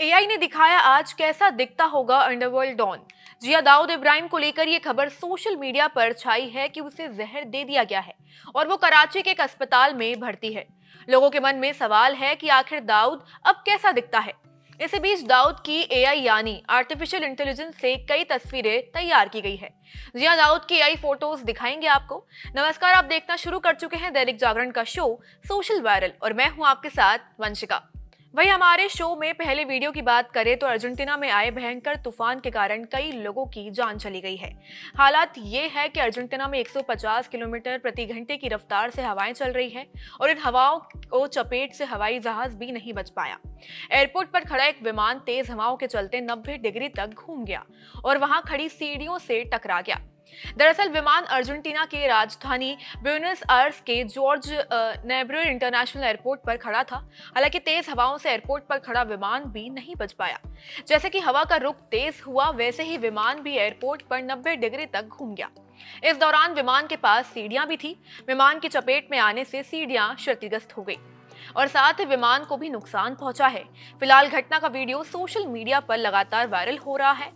AI ने दिखाया आज कैसा दिखता होगा अंडरवर्ल्ड डॉन। जिया दाऊद इब्राहिम को लेकर ये खबर सोशल मीडिया पर छाई है कि उसे जहर दे दिया गया है और वो कराची के एक अस्पताल में भर्ती है। लोगों के मन में सवाल है कि आखिर दाऊद अब कैसा दिखता है। इसी बीच दाऊद की एआई यानी आर्टिफिशियल इंटेलिजेंस से कई तस्वीरें तैयार की गई है। जिया दाऊद की एआई फोटोज दिखाएंगे आपको। नमस्कार, आप देखना शुरू कर चुके हैं दैनिक जागरण का शो सोशल वायरल और मैं हूं आपके साथ वंशिका। वहीं हमारे शो में पहले वीडियो की बात करें तो अर्जेंटीना में आए भयंकर तूफान के कारण कई लोगों की जान चली गई है। हालात ये है कि अर्जेंटीना में 150 किलोमीटर प्रति घंटे की रफ्तार से हवाएं चल रही है और इन हवाओं को चपेट से हवाई जहाज भी नहीं बच पाया। एयरपोर्ट पर खड़ा एक विमान तेज हवाओं के चलते 90 डिग्री तक घूम गया और वहां खड़ी सीढ़ियों से टकरा गया। दरअसल विमान अर्जेंटीना के राजधानी ब्यूनस आयर्स के जॉर्ज नेबरो इंटरनेशनल एयरपोर्ट पर खड़ा था। हालांकि तेज हवाओं से एयरपोर्ट पर खड़ा विमान भी नहीं बच पाया। जैसे कि हवा का रुख तेज हुआ वैसे ही विमान भी एयरपोर्ट पर 90 डिग्री तक घूम गया। इस दौरान विमान के पास सीढ़ियां भी थी। विमान की चपेट में आने से सीढ़ियां क्षतिग्रस्त हो गई और साथ ही विमान को भी नुकसान पहुंचा है। फिलहाल घटना का वीडियो सोशल मीडिया पर लगातार वायरल हो रहा है।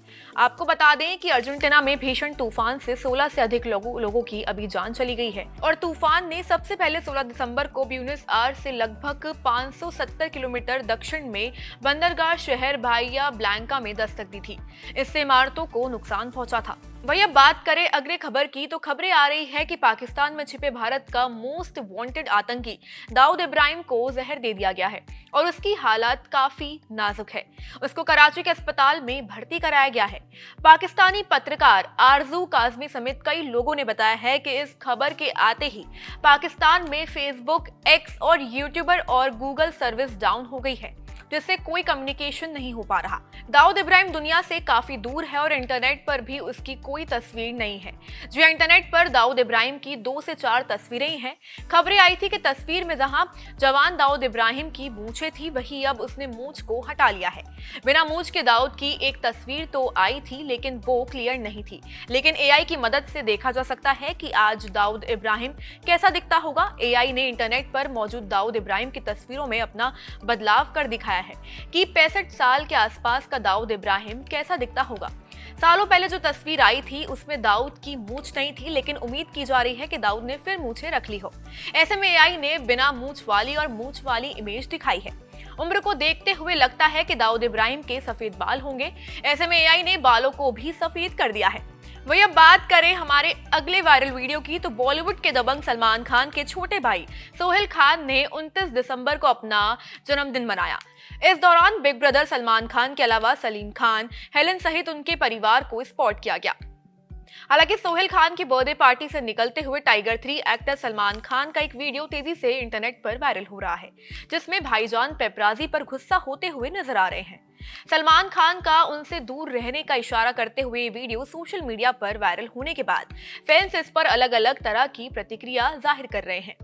आपको बता दें कि अर्जेंटीना में भीषण तूफान से 16 से अधिक लोगों की अभी जान चली गई है और तूफान ने सबसे पहले 16 दिसंबर को ब्यूनस आयर्स से लगभग 570 किलोमीटर दक्षिण में बंदरगाह शहर भाइया ब्लैंका में दस्तक दी थी। इससे इमारतों को नुकसान पहुंचा था। वही अब बात करें अगले खबर की तो खबरें आ रही है कि पाकिस्तान में छिपे भारत का मोस्ट वांटेड आतंकी दाऊद इब्राहिम को जहर दे दिया गया है और उसकी हालत काफी नाजुक है। उसको कराची के अस्पताल में भर्ती कराया गया है। पाकिस्तानी पत्रकार आरजू काजमी समेत कई लोगों ने बताया है कि इस खबर के आते ही पाकिस्तान में फेसबुक, एक्स और यूट्यूबर और गूगल सर्विस डाउन हो गई है, जिससे कोई कम्युनिकेशन नहीं हो पा रहा। दाऊद इब्राहिम दुनिया से काफी दूर है और इंटरनेट पर भी उसकी कोई तस्वीर नहीं है। जी, इंटरनेट पर दाऊद इब्राहिम की 2 से 4 तस्वीरें ही हैं। खबरें आई थी कि तस्वीर में जहां जवान दाऊद इब्राहिम की मूंछें थी वही अब उसने मूंछ को हटा लिया है। बिना मूंछ के दाऊद की एक तस्वीर तो आई थी लेकिन वो क्लियर नहीं थी। लेकिन एआई की मदद से देखा जा सकता है कि आज दाऊद इब्राहिम कैसा दिखता होगा। एआई ने इंटरनेट पर मौजूद दाऊद इब्राहिम की तस्वीरों में अपना बदलाव कर दिखाया है कि 65 साल के आसपास का दाऊद इब्राहिम कैसा दिखता होगा। सालों पहले जो तस्वीर आई थी उसमें दाऊद की मूंछ नहीं थी, लेकिन उम्मीद की जा रही है कि दाऊद ने फिर मूंछें रख ली हो। ऐसे में एआई ने बिना मूंछ वाली और मूंछ वाली इमेज दिखाई है। उम्र को देखते हुए लगता है कि दाऊद इब्राहिम के सफेद बाल होंगे। ऐसे में एआई ने बालों को भी सफेद कर दिया है। वही अब बात करें हमारे अगले वायरल वीडियो की तो बॉलीवुड के दबंग सलमान खान के छोटे भाई सोहेल खान ने 29 दिसंबर को अपना जन्मदिन मनाया। इस दौरान बिग ब्रदर सलमान खान के अलावा सलीम खान, हेलन सहित उनके परिवार को स्पॉट किया गया। हालांकि सोहेल खान की बर्थडे पार्टी से निकलते हुए टाइगर 3 एक्टर सलमान खान का एक वीडियो तेजी से इंटरनेट पर वायरल हो रहा है, जिसमें भाईजान पेपराजी पर गुस्सा होते हुए नजर आ रहे हैं। सलमान खान का उनसे दूर रहने का इशारा करते हुए वीडियो सोशल मीडिया पर वायरल होने के बाद फैंस इस पर अलग अलग तरह की प्रतिक्रिया जाहिर कर रहे हैं।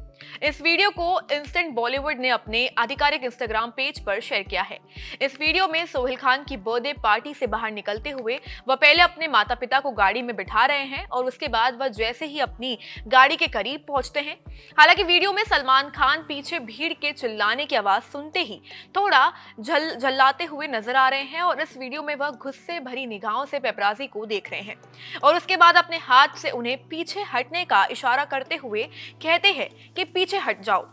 इस वीडियो को इंस्टेंट बॉलीवुड ने अपने आधिकारिक इंस्टाग्राम पेज पर शेयर किया है। इस वीडियो में सोहेल खान की बर्थडे पार्टी से बाहर निकलते हुए वह पहले अपने माता पिता को गाड़ी में बिठा रहे हैं और उसके बाद वह जैसे ही अपनी गाड़ी के करीब पहुंचते हैं। हालांकि वीडियो में सलमान खान पीछे भीड़ के चिल्लाने की आवाज सुनते ही थोड़ा झल्लाते हुए नजर आ रहे हैं और इस वीडियो में वह गुस्से भरी निगाहों से पेपराजी को देख रहे हैं और उसके बाद अपने हाथ से उन्हें पीछे हटने का इशारा करते हुए कहते हैं कि पीछे हट जाओ।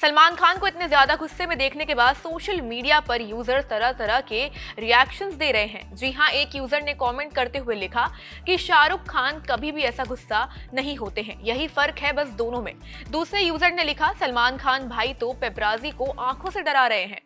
सलमान खान को इतने ज़्यादा गुस्से में देखने के बाद सोशल मीडिया पर यूजर्स तरह तरह के रिएक्शंस दे रहे हैं। जी हाँ, एक यूजर ने कमेंट करते हुए लिखा कि शाहरुख खान कभी भी ऐसा गुस्सा नहीं होते हैं, यही फर्क है बस दोनों में। दूसरे यूजर ने लिखा सलमान खान भाई तो पेपराजी को आंखों से डरा रहे हैं।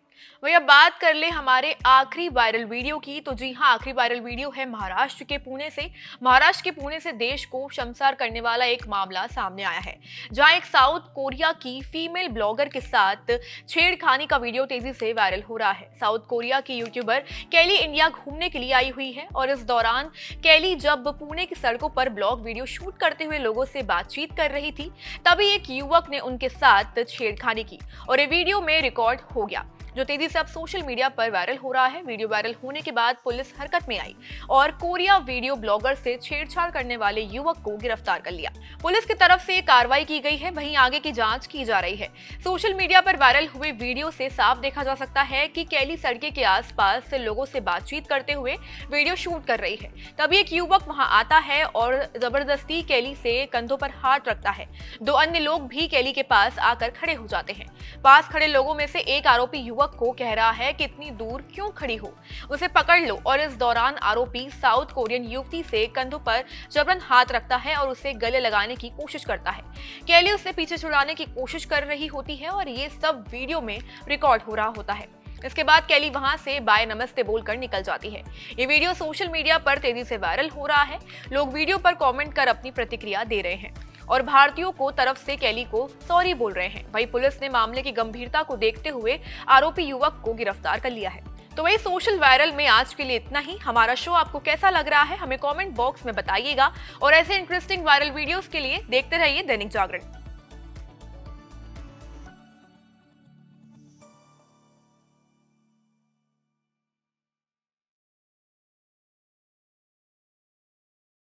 वही अब बात कर ले हमारे आखिरी वायरल वीडियो की तो जी हाँ, आखिरी वायरल वीडियो है महाराष्ट्र के पुणे से देश को शर्मसार करने वाला एक मामला सामने आया है, जहां एक साउथ कोरिया की फीमेल ब्लॉगर के साथ छेड़खानी का वीडियो तेजी से वायरल हो रहा है। साउथ कोरिया की यूट्यूबर कैली इंडिया घूमने के लिए आई हुई है और इस दौरान कैली जब पुणे की सड़कों पर ब्लॉग वीडियो शूट करते हुए लोगों से बातचीत कर रही थी तभी एक युवक ने उनके साथ छेड़खानी की और ये वीडियो में रिकॉर्ड हो गया। जो तेजी से अब सोशल मीडिया पर वायरल हो रहा है। वीडियो वायरल होने के बाद पुलिस हरकत में आई और कोरिया वीडियो ब्लॉगर से छेड़छाड़ करने वाले युवक को गिरफ्तार कर लिया। पुलिस की तरफ से कार्रवाई की गई है, वहीं आगे की जांच की जा रही है। सोशल मीडिया पर वायरल हुए वीडियो से साफ देखा जा सकता है कि कैली सड़के के आसपास से लोगों से बातचीत करते हुए वीडियो शूट कर रही है। तभी एक युवक वहां आता है और जबरदस्ती कैली से कंधों पर हाथ रखता है। दो अन्य लोग भी कैली के पास आकर खड़े हो जाते हैं। पास खड़े लोगों में से एक आरोपी युवक को कह रहा है कि इतनी दूर क्यों खड़ी हो, उसे पकड़ लो। और इस दौरान आरोपी साउथ कोरियन युवती से कंधों पर जबरन हाथ रखता है और उसे गले लगाने की कोशिश करता है। कैली उससे पीछे छुड़ाने की कोशिश कर रही होती है और ये सब वीडियो में रिकॉर्ड हो रहा होता है। इसके बाद कैली वहां से बाय नमस्ते बोलकर निकल जाती है। ये वीडियो सोशल मीडिया पर तेजी से वायरल हो रहा है। लोग वीडियो पर कमेंट कर अपनी प्रतिक्रिया दे रहे हैं और भारतीयों को तरफ से कैली को सॉरी बोल रहे हैं। वहीं पुलिस ने मामले की गंभीरता को देखते हुए आरोपी युवक को गिरफ्तार कर लिया है। तो वही सोशल वायरल में आज के लिए इतना ही। हमारा शो आपको कैसा लग रहा है हमें कॉमेंट बॉक्स में बताइएगा और ऐसे इंटरेस्टिंग वायरल वीडियोज के लिए देखते रहिए दैनिक जागरण।